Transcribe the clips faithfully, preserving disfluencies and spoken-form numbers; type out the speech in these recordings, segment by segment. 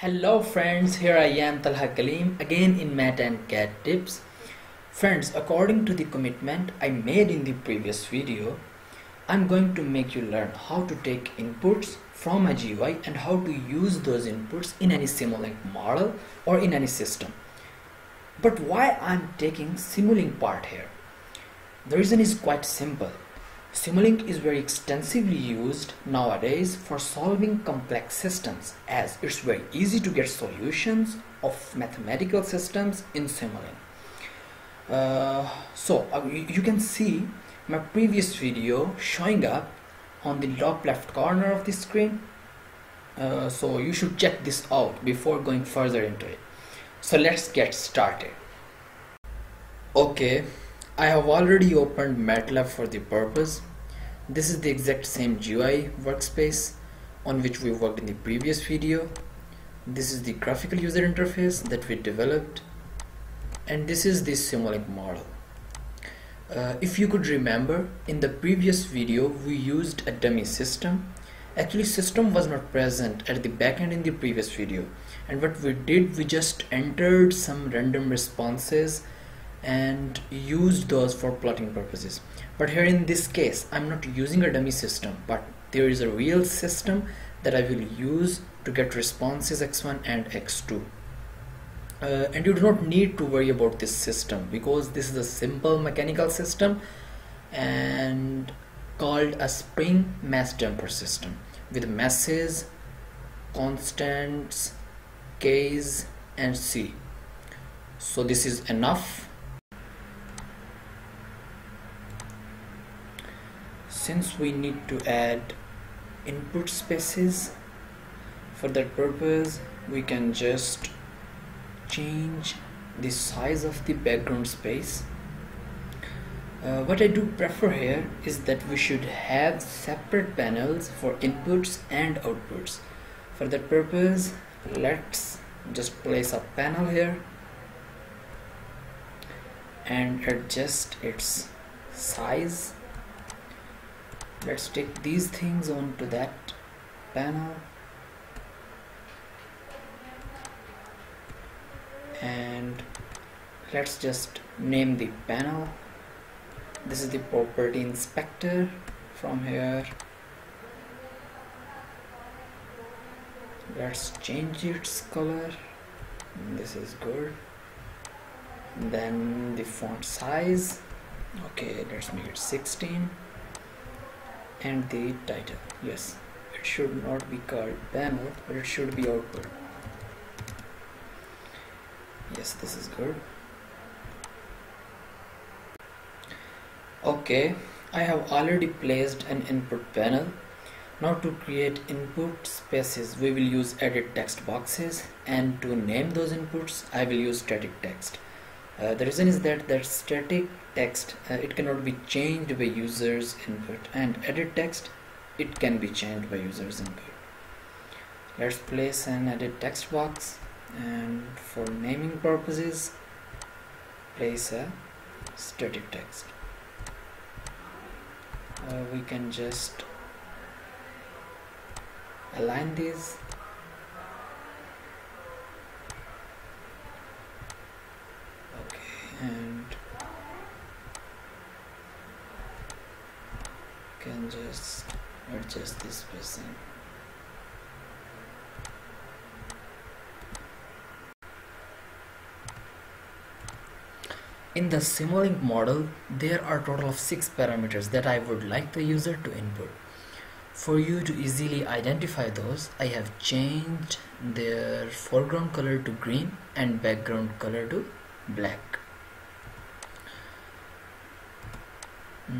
Hello friends, here I am Talha Kaleem again in Mat and C A D Tips. Friends, according to the commitment I made in the previous video, I'm going to make you learn how to take inputs from a G U I and how to use those inputs in any Simulink model or in any system. But why I'm taking Simulink part here? The reason is quite simple. Simulink is very extensively used nowadays for solving complex systems, as it's very easy to get solutions of mathematical systems in Simulink. Uh, so uh, you can see my previous video showing up on the top left corner of the screen. Uh, so you should check this out before going further into it. So let's get started. Okay. I have already opened MATLAB for the purpose. This is the exact same G U I workspace on which we worked in the previous video. This is the graphical user interface that we developed, and this is the Simulink model. Uh, if you could remember, in the previous video we used a dummy system. Actually, system was not present at the backend in the previous video, and what we did, we just entered some random responses and used those for plotting purposes. But here in this case I'm not using a dummy system, but there is a real system that I will use to get responses x one and x two, uh, and you do not need to worry about this system because this is a simple mechanical system and called a spring mass damper system with masses, constants, k's and c. So this is enough. Since we need to add input spaces, for that purpose we can just change the size of the background space. Uh, what I do prefer here is that we should have separate panels for inputs and outputs. For that purpose, let's just place a panel here and adjust its size. Let's take these things onto that panel and let's just name the panel. This is the property inspector. From here let's change its color. This is good. Then the font size, okay, let's make it sixteen. And the title, yes, it should not be called panel, but it should be output. Yes, this is good. Okay, I have already placed an input panel. Now to create input spaces we will use edit text boxes, and to name those inputs I will use static text. Uh, the reason is that that static text uh, it cannot be changed by user's input, and edit text it can be changed by user's input. Let's place an edit text box, and for naming purposes place a static text. Uh, we can just align these. And can just adjust this person. In the Simulink model, there are a total of six parameters that I would like the user to input. For you to easily identify those, I have changed their foreground color to green and background color to black.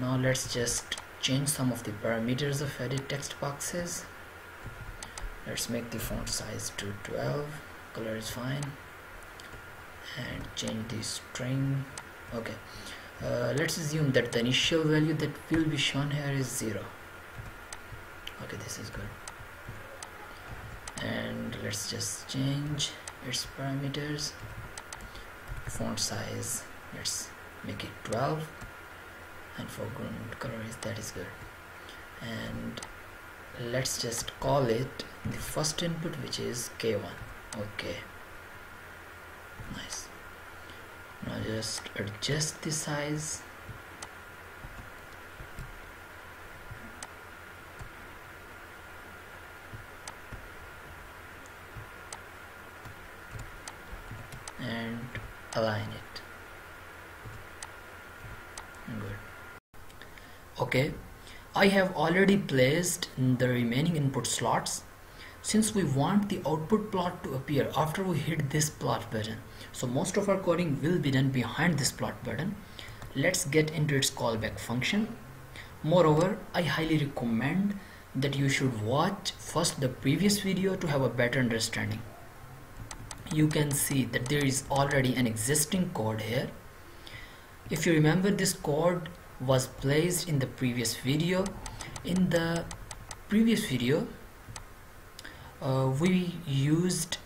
Now let's just change some of the parameters of edit text boxes. Let's make the font size to twelve, color is fine, and change the string. Okay, uh, let's assume that the initial value that will be shown here is zero. Okay, this is good. And let's just change its parameters. Font size, let's make it twelve. And foreground color is, that is good. And let's just call it the first input, which is K one. Okay, nice. Now just adjust the size. Align it. Good. Okay, I have already placed the remaining input slots. Since we want the output plot to appear after we hit this plot button, so most of our coding will be done behind this plot button. Let's get into its callback function. Moreover, I highly recommend that you should watch first the previous video to have a better understanding. You can see that there is already an existing code here. If you remember, this code was placed in the previous video. In the previous video uh, we used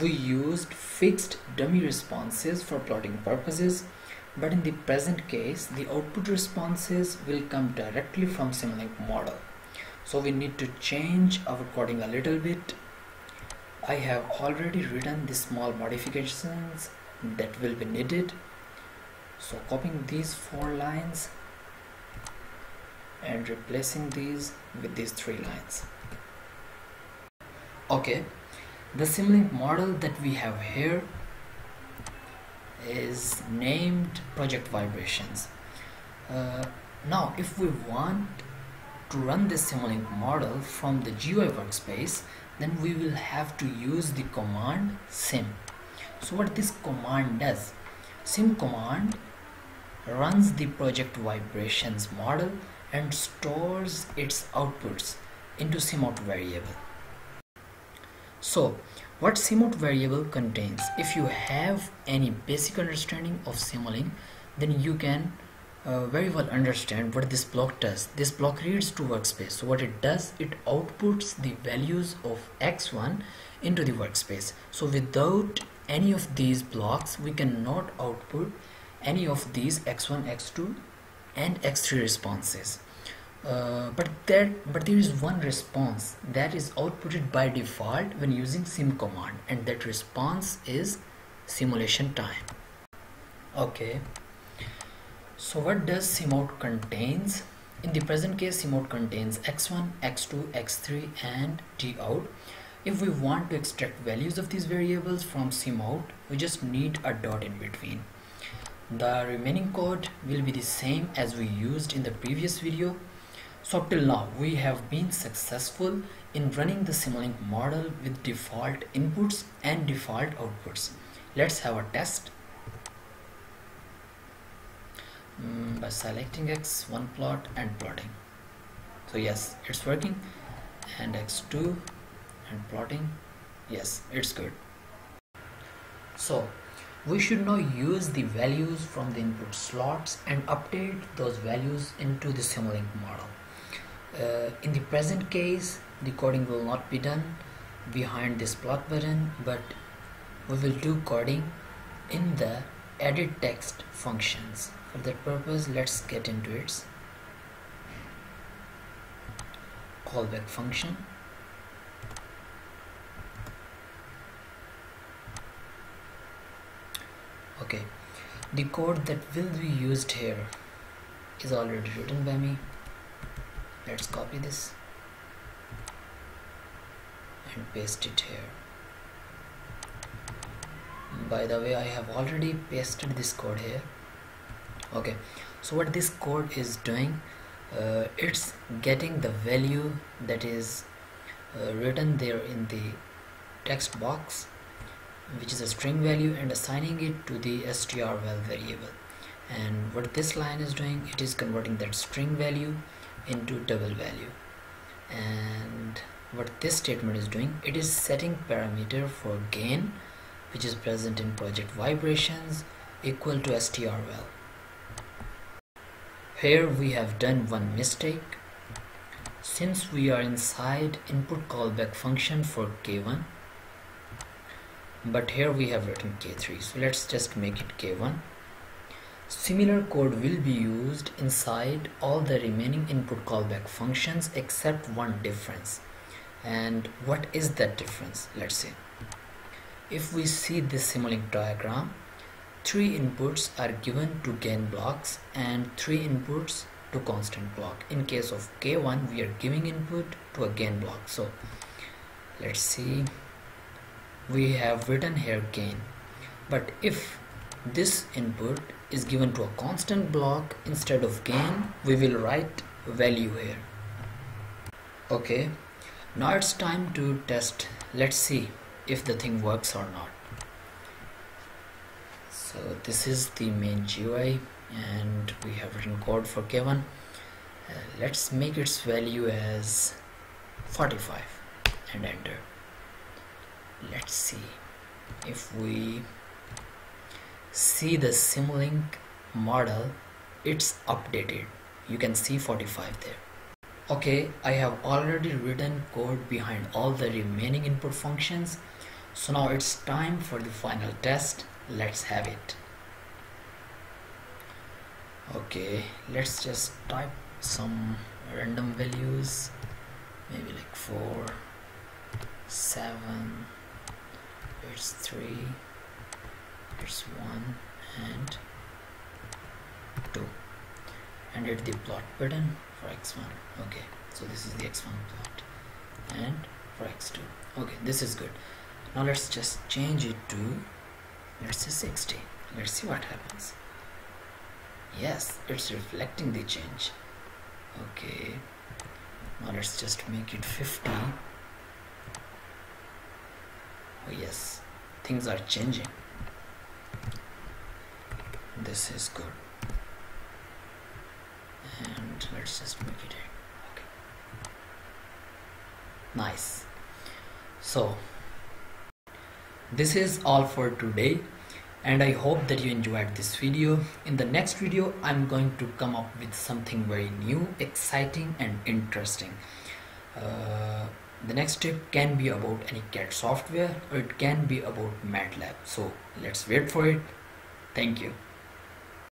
we used fixed dummy responses for plotting purposes, but in the present case the output responses will come directly from Simulink model, so we need to change our coding a little bit. I have already written the small modifications that will be needed, so copying these four lines and replacing these with these three lines. Okay, the Simulink model that we have here is named Project Vibrations. Uh, now if we want to run this Simulink model from the G U I workspace, then we will have to use the command sim. So what this command does, sim command runs the Project Vibrations model and stores its outputs into simout variable. So what simout variable contains, if you have any basic understanding of Simulink, then you can uh, very well understand what this block does. This block reads to workspace. So what it does, it outputs the values of x one into the workspace. So without any of these blocks we cannot output any of these x one, x two and x three responses, uh, but that but there is one response that is outputted by default when using sim command, and that response is simulation time. Okay, so what does simout contains? In the present case, simout contains x one, x two, x three and gout. If we want to extract values of these variables from simout, we just need a dot in between. The remaining code will be the same as we used in the previous video. So till now we have been successful in running the Simulink model with default inputs and default outputs. Let's have a test. By selecting x one plot and plotting. So yes, it's working, and x two and plotting. Yes, it's good. So we should now use the values from the input slots and update those values into the Simulink model. Uh, in the present case the coding will not be done behind this plot button, but we will do coding in the edit text functions. For that purpose, let's get into its callback function. Okay, the code that will be used here is already written by me. Let's copy this and paste it here. By the way, I have already pasted this code here. Okay, so what this code is doing, uh, it's getting the value that is uh, written there in the text box, which is a string value, and assigning it to the strval variable. And what this line is doing, it is converting that string value into double value. And what this statement is doing, it is setting parameter for gain, which is present in Project Vibrations, equal to strval. Here we have done one mistake. Since we are inside input callback function for k one, but here we have written k three, so let's just make it k one. Similar code will be used inside all the remaining input callback functions except one difference. And what is that difference? Let's see. If we see this Simulink diagram, three inputs are given to gain blocks and three inputs to constant block. In case of K one, we are giving input to a gain block. So let's see, we have written here gain. But if this input is given to a constant block, instead of gain we will write value here. Okay, now it's time to test. Let's see if the thing works or not. So this is the main G U I and we have written code for K one. Uh, let's make its value as forty-five and enter. Let's see if we see the Simulink model, it's updated. You can see forty-five there. Okay, I have already written code behind all the remaining input functions. So now it's time for the final test. Let's have it. Okay, let's just type some random values, maybe like four, seven, it's three, it's one and two, and hit the plot button for x one. Okay, so this is the x one plot, and for x two. Okay, this is good. Now let's just change it to, let's say sixty. Let's see what happens. Yes, it's reflecting the change. Okay, now let's just make it fifty. Oh yes, things are changing. This is good. And let's just make it here. Okay. Nice. So this is all for today, and I hope that you enjoyed this video. In the next video, I'm going to come up with something very new, exciting and interesting. Uh, the next tip can be about any C A D software, or it can be about MATLAB. So let's wait for it. Thank you.